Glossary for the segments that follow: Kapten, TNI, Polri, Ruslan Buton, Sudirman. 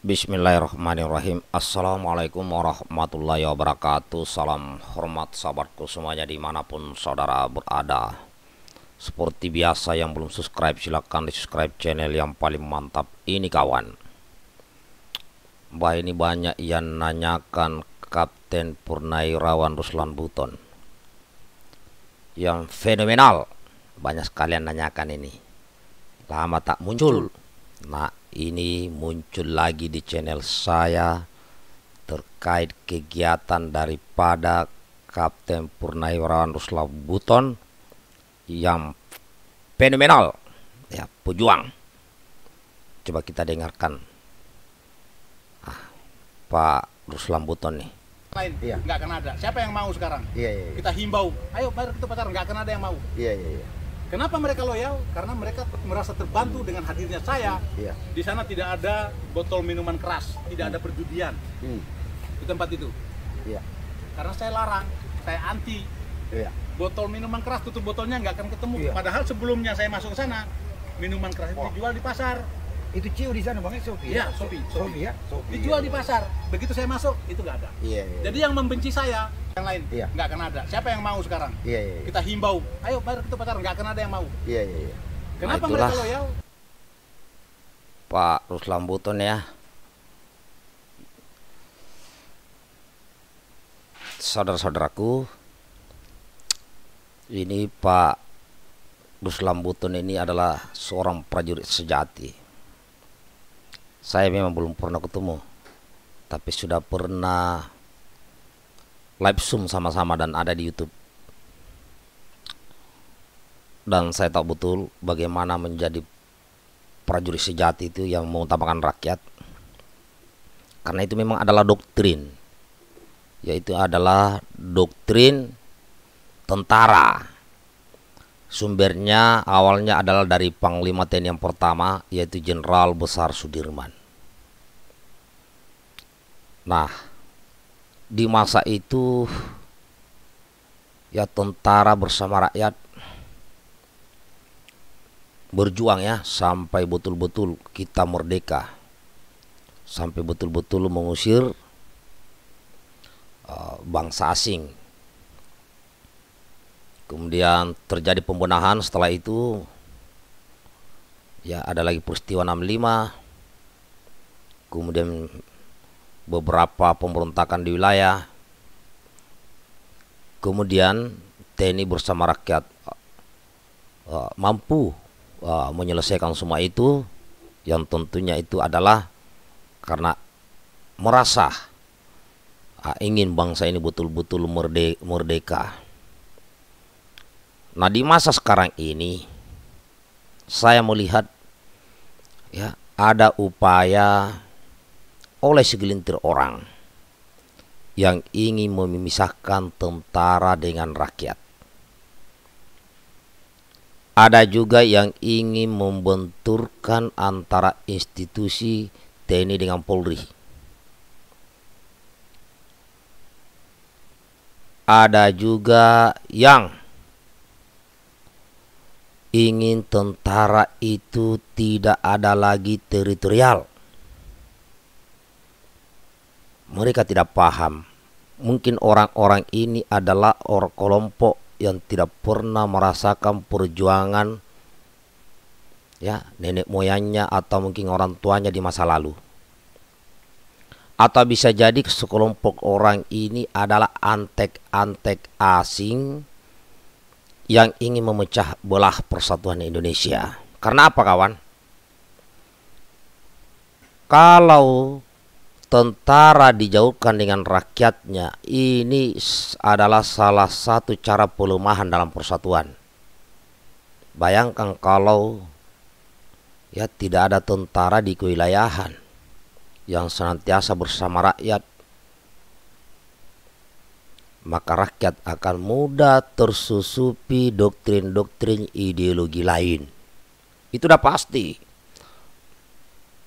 Bismillahirrahmanirrahim. Assalamualaikum warahmatullahi wabarakatuh. Salam hormat sahabatku semuanya dimanapun saudara berada. Seperti biasa yang belum subscribe silahkan di subscribe channel yang paling mantap ini kawan. Mbak, ini banyak yang nanyakan Kapten Purnawirawan Ruslan Buton yang fenomenal. Banyak sekalian nanyakan ini, lama tak muncul. Nah, ini muncul lagi di channel saya terkait kegiatan daripada Kapten Purnawirawan Ruslan Buton yang fenomenal ya, pejuang. Coba kita dengarkan Pak Ruslan Buton nih. Lain iya. Nggak akan ada. Siapa yang mau sekarang? Iya. Kita himbau, ayo bayar itu pacar, nggak akan ada yang mau. Iya. Kenapa mereka loyal? Karena mereka merasa terbantu dengan hadirnya saya. Yeah. Di sana tidak ada botol minuman keras, tidak ada perjudian di tempat itu. Yeah. Karena saya larang, saya anti. Yeah. Botol minuman keras tutup botolnya nggak akan ketemu. Yeah. Padahal sebelumnya saya masuk ke sana, minuman keras itu dijual di pasar. Itu ciu di sana, Bang, Sophie. Iya, Sophie ya. Dijual di pasar. Begitu saya masuk, itu nggak ada. Yeah. Jadi yang membenci saya yang lain nggak akan ada. Siapa yang mau sekarang? Iya. Kita himbau, ayo bayar itu pacar, nggak akan ada yang mau. Iya. Kenapa mereka loyal? Pak Ruslan Buton ya, saudara-saudaraku, ini Pak Ruslan Buton ini adalah seorang prajurit sejati. Saya memang belum pernah ketemu, tapi sudah pernah live zoom sama-sama dan ada di YouTube. Dan saya tahu betul bagaimana menjadi prajurit sejati itu yang mengutamakan rakyat. Karena itu memang adalah doktrin, yaitu adalah doktrin tentara. Sumbernya awalnya adalah dari Panglima TNI yang pertama, yaitu Jenderal Besar Sudirman. Nah, di masa itu ya tentara bersama rakyat berjuang ya, sampai betul-betul kita merdeka, sampai betul-betul mengusir bangsa asing. Kemudian terjadi pembenahan, setelah itu ya ada lagi peristiwa 65, kemudian beberapa pemberontakan di wilayah, kemudian TNI bersama rakyat mampu menyelesaikan semua itu, yang tentunya itu adalah karena merasa ingin bangsa ini betul-betul merdeka. Nah, di masa sekarang ini saya melihat ya ada upaya oleh segelintir orang yang ingin memisahkan tentara dengan rakyat. Ada juga yang ingin membenturkan antara institusi TNI dengan Polri. Ada juga yang ingin tentara itu tidak ada lagi teritorial. Mereka tidak paham. Mungkin orang-orang ini adalah orang kelompok yang tidak pernah merasakan perjuangan ya nenek moyangnya atau mungkin orang tuanya di masa lalu. Atau bisa jadi sekelompok orang ini adalah antek-antek asing yang ingin memecah belah persatuan Indonesia. Karena apa, kawan? Kalau tentara dijauhkan dengan rakyatnya, ini adalah salah satu cara pelemahan dalam persatuan. Bayangkan kalau ya tidak ada tentara di kewilayahan yang senantiasa bersama rakyat, maka rakyat akan mudah tersusupi doktrin-doktrin ideologi lain. Itu udah pasti.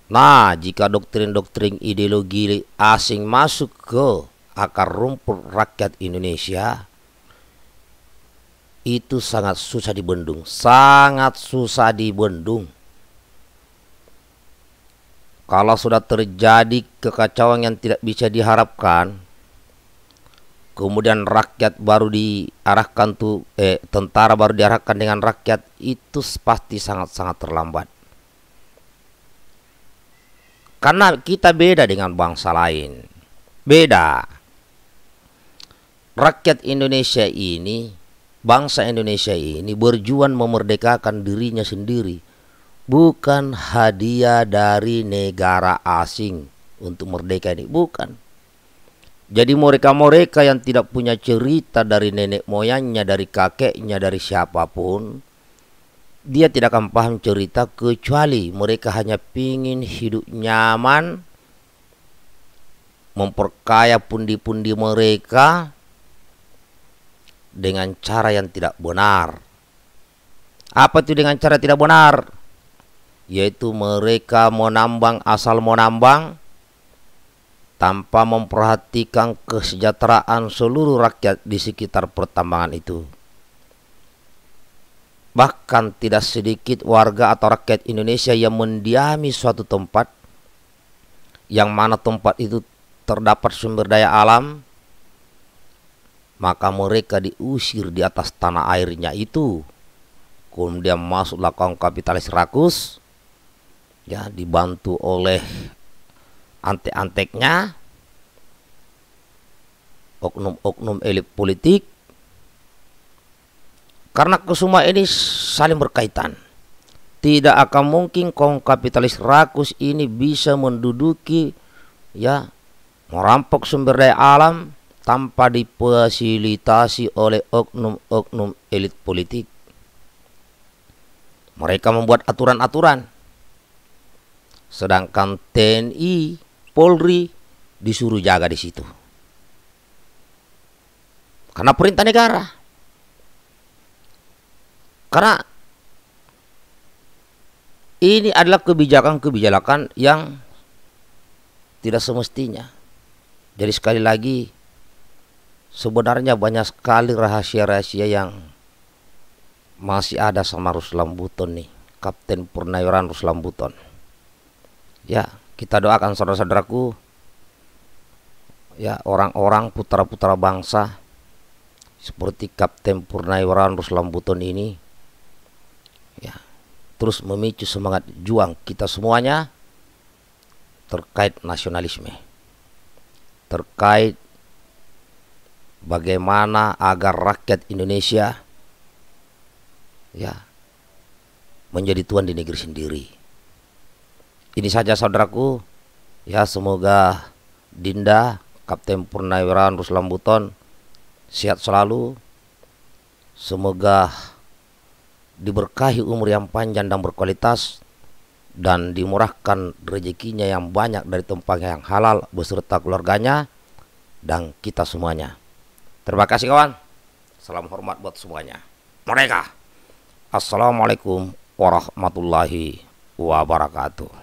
Nah, jika doktrin-doktrin ideologi asing masuk ke akar rumput rakyat Indonesia, itu sangat susah dibendung. Kalau sudah terjadi kekacauan yang tidak bisa diharapkan, kemudian rakyat baru diarahkan tuh, tentara baru diarahkan dengan rakyat, itu pasti sangat-sangat terlambat. Karena kita beda dengan bangsa lain. Beda. Rakyat Indonesia ini, bangsa Indonesia ini berjuang memerdekakan dirinya sendiri, bukan hadiah dari negara asing untuk merdeka ini, bukan. Jadi mereka-mereka yang tidak punya cerita dari nenek moyangnya, dari kakeknya, dari siapapun, dia tidak akan paham cerita, kecuali mereka hanya pingin hidup nyaman, memperkaya pundi-pundi mereka dengan cara yang tidak benar. Apa itu dengan cara tidak benar? Yaitu mereka menambang asal menambang tanpa memperhatikan kesejahteraan seluruh rakyat di sekitar pertambangan itu. Bahkan tidak sedikit warga atau rakyat Indonesia yang mendiami suatu tempat, yang mana tempat itu terdapat sumber daya alam, maka mereka diusir di atas tanah airnya itu. Kemudian masuklah kaum kapitalis rakus, ya, dibantu oleh antek-anteknya, oknum-oknum elit politik. Karena kesemua ini saling berkaitan. Tidak akan mungkin kaum kapitalis rakus ini bisa menduduki, ya, merampok sumber daya alam tanpa difasilitasi oleh oknum-oknum elit politik. Mereka membuat aturan-aturan. Sedangkan TNI, Polri disuruh jaga di situ. Karena perintah negara. Karena ini adalah kebijakan-kebijakan yang tidak semestinya. Jadi sekali lagi, sebenarnya banyak sekali rahasia-rahasia yang masih ada sama Ruslan Buton nih, Kapten Purnawiran Ruslan Buton. Ya, kita doakan saudara-saudaraku, ya, orang-orang putra-putra bangsa seperti Kapten Purnawiran Ruslan Buton ini, ya, terus memicu semangat juang kita semuanya terkait nasionalisme, terkait bagaimana agar rakyat Indonesia, ya, menjadi tuan di negeri sendiri. Ini saja saudaraku, ya, semoga Dinda Kapten Purnawiran Ruslan Buton sehat selalu, semoga diberkahi umur yang panjang dan berkualitas, dan dimurahkan rezekinya yang banyak dari tempat yang halal beserta keluarganya dan kita semuanya. Terima kasih kawan. Salam hormat buat semuanya. Mereka. Assalamualaikum warahmatullahi wabarakatuh.